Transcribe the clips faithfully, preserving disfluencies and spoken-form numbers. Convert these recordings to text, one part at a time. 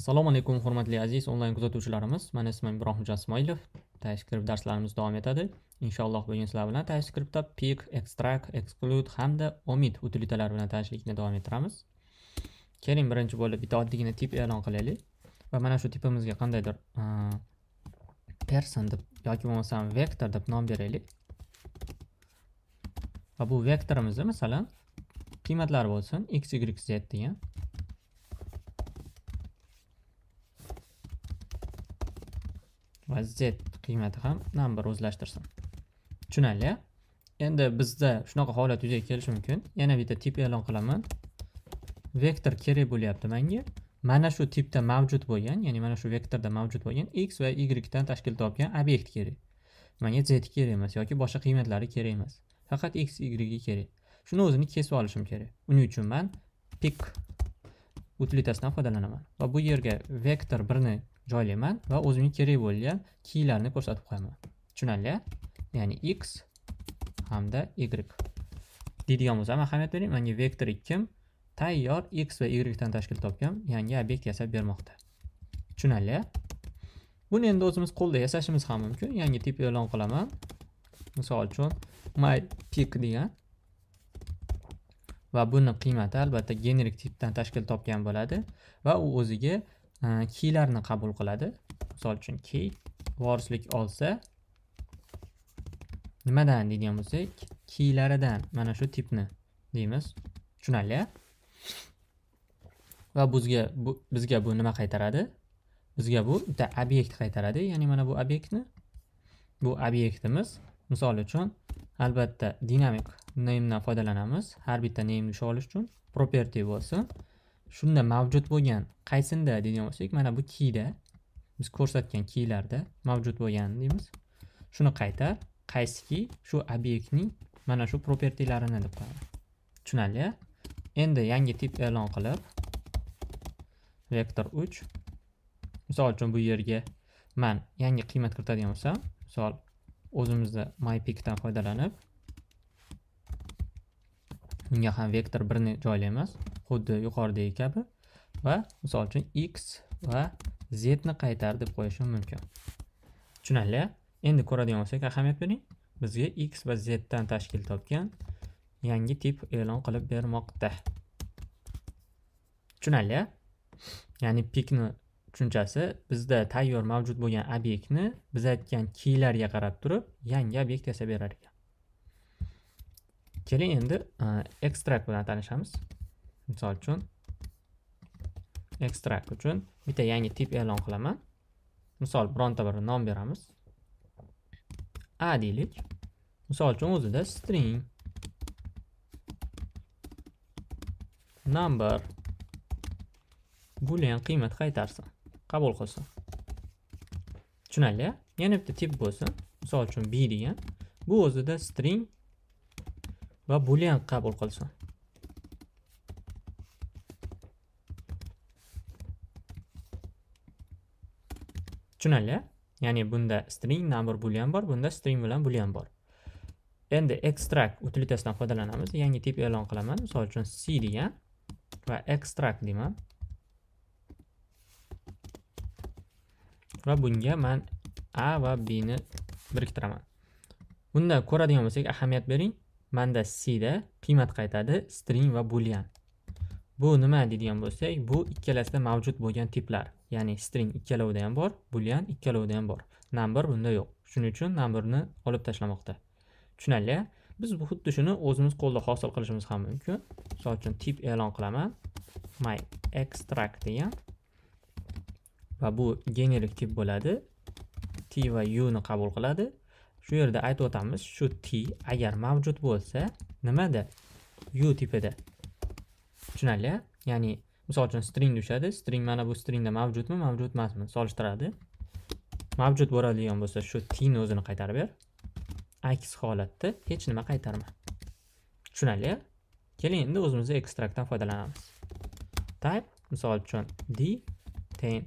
Assalomu alaykum hurmatli aziz onlayn kuzatuvchilarimiz. Men ismim Ibrokhim Ismoilov. TypeScript darslarimiz davom etadi. Inshaalloh bugun sizlar bilan TypeScriptda Pick, Extract, Exclude hamda Omit utilitalari bilan tanishlikni davom ettiramiz. Keling, birinchi bo'lib bitta oddiygina tip e'lon qilaylik va mana shu tipimizga qandaydir person deb yoki bo'lmasa vektor deb nom beraylik. Va bu vektorimizda masalan qiymatlar bo'lsin x, y, z degan. Va z qiymati ham number o'zlashtirsin. Tushunarli-a? Endi bizda shunaqa holat yuzaga kelishi mumkin. Yana bitta tip e'lon qilaman. Vektor kerak bo'lyapti menga. Mana shu tipda mavjud bo'lgan, ya'ni mana shu vektorda mavjud bo'lgan x va y dan tashkil topgan obyekt kerak. Menga z kerak emas yoki boshqa qiymatlari kerak emas. Faqat x, y ga kerak. Shuni o'zini kesib olishim kerak. Uning uchun men pick utilitasidan foydalanaman va bu yerga vektor birni joylayman va o'zimga kerak bo'lgan keylarni ko'rsatib qo'yaman. Tushunarli? Ya'ni x hamda y. Deydigan bo'lsam, ahamiyat bering, menga vektor ikki tayyor x va y dan tashkil topgan yangi obyekt yasab bermoqda. Tushunarli? Buni endi o'zimiz qo'lda yasashimiz ham mumkin. Yangi tip e'lon qilaman. Misol uchun my pick degan va buni qiymati albatta generic tipdan tashkil topgan bo'ladi va u o'ziga keylarni qabul qiladi. Misol uchun key vorislik olsa nimadan deydigan bo'lsak, keylaridan mana shu tipni deymiz. Tushunarli? Va bizga bu bizga bu nima qaytaradi? Bizga bu bitta obyekt qaytaradi. Ya'ni mana bu obyektni bu obyektimiz. Misol uchun albatta dinamik name dan foydalanamiz. Har bitta name ishlab olish uchun property bo'lsin. Shunda mavjud bo'lgan qaysinda degan bo'lsak, mana bu keyda biz ko'rsatgan keylarda mavjud bo'lgan deymiz. Shuni qaytar, qaysiki shu obyektning mana shu propertylarini deb qo'yamiz. Tushunarli? Endi yangi tip e'lon qilib vektor uch. Misol uchun bu yerga men yangi qiymat kiritadigan bo'lsam, misol o'zimizda mypick dan foydalanib bunga ham vektor birni joylaymiz. Xuddi yuqoridagi kabi va misol uchun x va z ni qaytar deb qo'yishim mumkin. Tushunarli? Endi ko'radigan bo'lsak, ahamiyat bering, bizga x va z dan tashkil topgan yangi tip e'lon qilib bermoqda. Tushunarli? Ya'ni pickni tushunchasi bizda tayyor mavjud bo'lgan obyektni biz aytgan keylarga qarab turib yangi obyekt yasab berar ekan. Keling endi extract bilan tanishamiz. Misol uchun extract uchun bitta yangi tip e'lon qilaman. Misol bironta bir nom beramiz. A deylik. Misol uchun o'zida string number boolean qiymat qaytarsin, qabul qilsin. Tushunarli? Yana bitta tip bo'lsin. Misol uchun B degan. Bu o'zida string va boolean qabul qilsin. Tushunarli? Ya'ni bunda string number boolean bor, bunda string bilan boolean bor. Endi extract utilitasidan foydalanamiz. Yangi tip e'lon qilaman. Misol uchun C degan va extract deyman. Va bunga men A va B ni biriktiraman. Bunda ko'radigan bo'lsak, ahamiyat bering, menda C da qiymat qaytadi string va boolean. Bu nima deydigan bo'lsak, bu ikkalasida mavjud bo'lgan tiplar. Ya'ni string ikkalovida ham bor, boolean ikkalovida ham bor. Number bunda yo'q. Shuning uchun numberni olib tashlamoqda. Tushunarli? Biz bu xuddi shuni o'zimiz qo'lda hosil qilishimiz ham mumkin. Misol uchun tip e'lon qilaman. My extract degan. Va bu generic tip bo'ladi. T va U ni qabul qiladi. Shu yerda aytib o'tamiz, shu T agar mavjud bo'lsa, nimada? U tipida. Tushunarli? Ya'ni misol uchun string tushadi. String mana bu stringda mavjudmi, mavjud emasmi solishtiradi. Mavjud bo'ladigan bo'lsa, shu t ni o'zini qaytarib ber. Aks holatda hech nima qaytarma. Tushunarli? Keling endi o'zimizga extractdan foydalanamiz. Type misol uchun d ten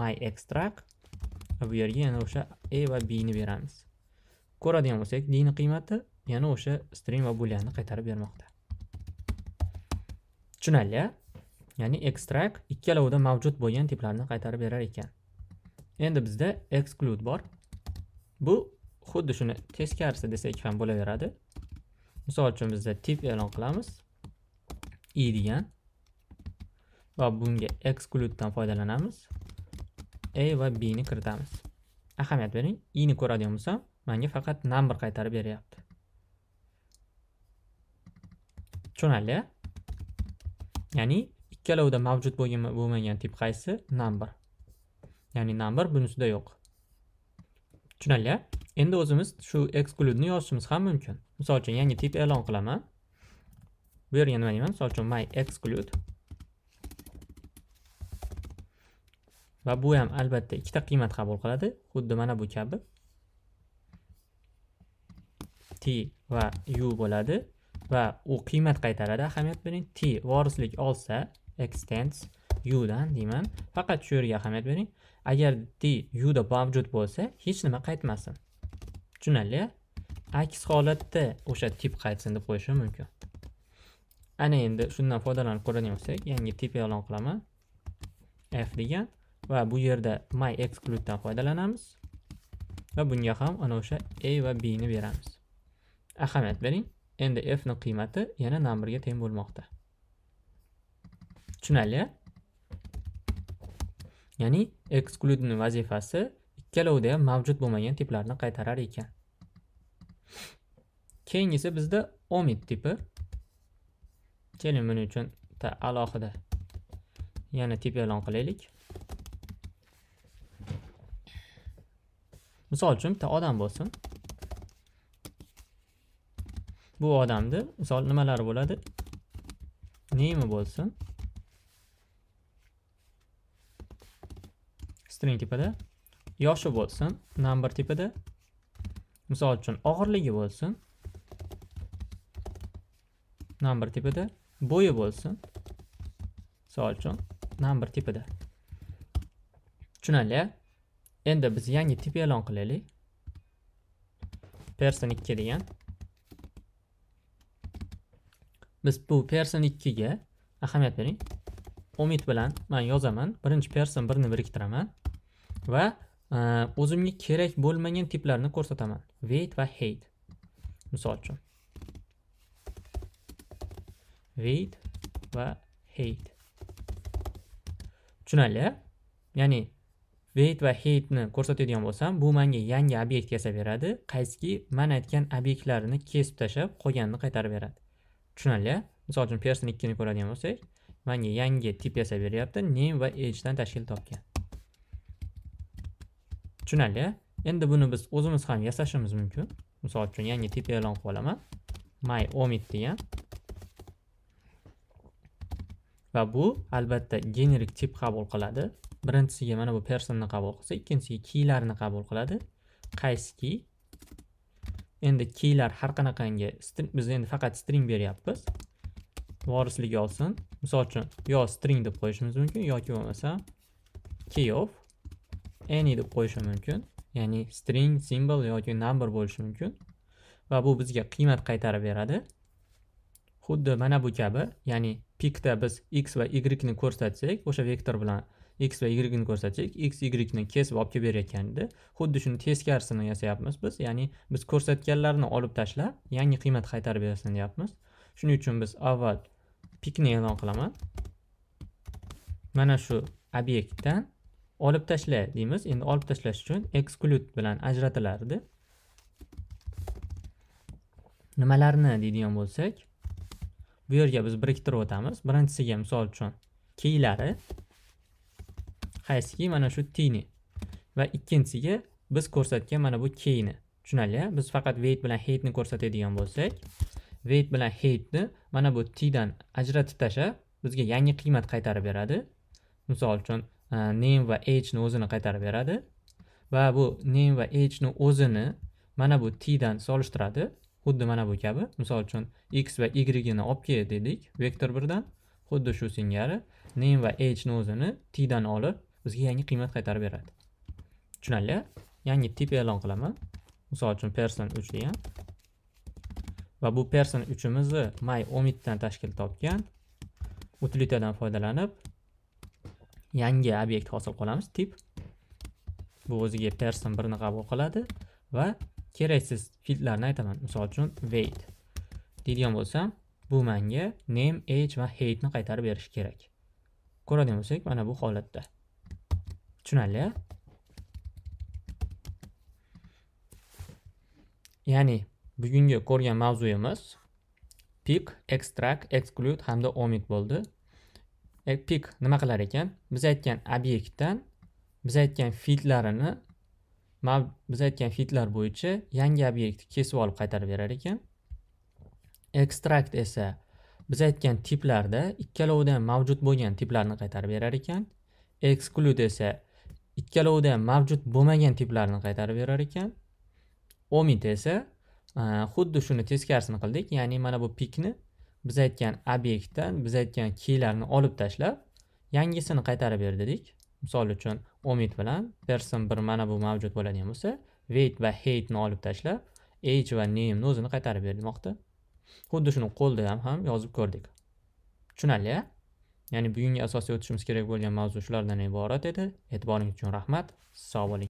my extract va bu yerga yana o'sha a va b ni beramiz. Ko'radigan bo'lsak, d ni qiymati yana o'sha string va booleanni qaytarib bermoqda. Tushunarli? ya'ni extract ikkalovida mavjud bo'lgan tiplarni qaytarib berar ekan. Endi bizda exclude bor. Bu xuddi shuni teskarisi desak ham bo'laveradi. Misol uchun bizda tip e'lon qilamiz i degan va bunga exclude dan foydalanamiz. A va B ni kiritamiz. Ahamiyat bering, i ni ko'radigan bo'lsam, menga faqat number qaytarib beryapti. Tushunarli? Ya'ni ikkalovida mavjud bo'lgan bo'lmagan tip qaysi? Number. Ya'ni number bunisida yo'q. Tushunarli? Endi o'zimiz shu exclude ni yozishimiz ham mumkin. Masalan, yangi tip e'lon qilaman. Bu yerga nima deyman? Masalan, my exclude. Va bu ham albatta ikkita qiymat qabul qiladi, xuddi mana bu kabi. T va U bo'ladi va u qiymat qaytaradi. Ahamiyat bering, T vorislik olsa extends U dan deyman. Faqat shu yerga ahamiyat bering. Agar T U da mavjud bo'lsa, hech nima qaytmasin. Tushunarli? Aks holatda o'sha tip qaytsin deb qo'yishim mumkin. Ana endi shundan foydalanib ko'radigan bo'lsak, yangi tip e'lon qilaman. F degan va bu yerda my exclude dan foydalanamiz va bunga ham ana o'sha a va b ni beramiz. Ahamiyat bering, endi f ni qiymati yana number ga teng bo'lmoqda. Tushunarli? Ya'ni exclude ning vazifasi ikkalovida ham mavjud bo'lmagan tiplarni qaytarar ekan. Keyingisi bizda omit tipi. Keling, buning uchun ta alohida yana tip e'lon qilaylik. Misol uchun bitta odam bo'lsin. Bu odamni misol nimalari bo'ladi? Name bo'lsin. String tipida, yoshi bo'lsin, number tipida. Misol uchun og'irligi bo'lsin. Number tipida, bo'yi bo'lsin. Misol uchun number tipida. Tushunarli? Endi biz yangi tip e'lon qilaylik. Person ikki degan. Biz bu person ikki ga ahamiyat bering. Omit bilan men yozaman. Birinchi person birni biriktiraman va o'zimga kerak bo'lmagan tiplarni ko'rsataman. Weight va height. Misol uchun. Weight va height. Tushunarli? Ya'ni weight va heightni ko'rsatadigan bo'lsam, bu menga yangi obyekt yasab beradi, qaysiki men aytgan obyektlarni kesib tashab, qolganini qaytarib beradi. Tushunarli? Misol uchun person ikki ni ko'radigan bo'lsak, menga yangi tip yasab beryapti, name va age dan tashkil topgan. Tushunarli? Endi buni biz o'zimiz ham yasashimiz mumkin. Misol uchun yangi tip e'lon qilib olaman. My omit degan. Va bu albatta generic tip qabul qiladi. Birinchisiga mana bu personni qabul qilsa, ikkinchisiga keylarni qabul qiladi. Qaysi key? Endi keylar har qanaqangi biz endi faqat string beryapmiz. Vorisligi olsin. Misol uchun yo string deb qo'yishimiz mumkin yoki bo'lmasa key of any deb qo'yishimiz mumkin. Ya'ni string, symbol yoki number bo'lishi mumkin. Va bu bizga qiymat qaytarib beradi. Xuddi mana bu kabi, ya'ni pickda biz x va y ni ko'rsatsak, o'sha vektor bilan x va y ni ko'rsatsak, x y ni kesib olib kelib berayotganda, xuddi shuni teskarisini yasayapmiz biz. Ya'ni biz ko'rsatganlarni olib tashlab, yangi qiymat qaytarib bersin deyapmiz. Shuning uchun biz avval pickni e'lon qilaman. Mana shu obyektdan olib tashla deymiz. Endi olib tashlash uchun exclude bilan ajratilardi. Nimalarni deydigan bo'lsak, bu yerga biz biriktirib o'tamiz. Birinchisiga misol uchun keylari qaysiki mana shu tini va ikkinchisiga biz ko'rsatgan mana bu keyni. Tushunarli? Biz faqat weight bilan height ni ko'rsatadigan bo'lsak, weight bilan height ni mana bu t dan ajratib tashlab, bizga yangi qiymat qaytarib beradi. Misol uchun name va age ni o'zini qaytarib beradi va bu name va age ni o'zini mana bu t dan solishtiradi, xuddi mana bu kabi. Misol uchun x va y ni olib kel dedik vektor birdan, xuddi shu singari name va age ni o'zini t dan olib bizga yangi qiymat qaytarib beradi. Tushunarli? Yangi tip e'lon qilaman. Misol uchun person uch degan. Va bu person uch imizni my omit dan tashkil topgan utilitadan foydalanib yangi obyekt hosil qilamiz. Tip bu o'ziga person birni qabul qiladi va keraksiz fieldlarni aytaman. Misol uchun weight deydigan bo'lsam, bu menga name, age va height ni qaytarib berish kerak. Ko'radigan bo'lsak, mana bu holatda. Tushunarli? Ya'ni bugungi ko'rgan mavzuyimiz Pick, Extract, Exclude hamda Omit bo'ldi. Pick nima qilar ekan? Biz aytgan obyektdan biz aytgan fieldlarini biz aytgan fieldlar bo'yicha yangi obyektni kesib olib qaytarib berar ekan. Extract esa biz aytgan tiplarda ikkalovidan mavjud bo'lgan tiplarni qaytarib berar ekan. Exclude esa ikkalovidan mavjud bo'lmagan tiplarni qaytarib berar ekan. Omit esa xuddi shuni teskarisini qildik. Ya'ni mana bu pickni biz aytgan obyektdan biz aytgan keylarni olib tashlab yangisini qaytarib ber dedik. Misol uchun omit bilan person bir mana bu mavjud bo'ladigan bo'lsa, weight va height ni olib tashlab age va name ni o'zini qaytarib bermoqda. Xuddi shuni qo'lda ham ham yozib ko'rdik. Tushunarli? Ya'ni bugungi asosiy o'tishimiz kerak bo'lgan mavzu shulardan iborat edi. E'tiboringiz uchun rahmat. Sog' bo'ling.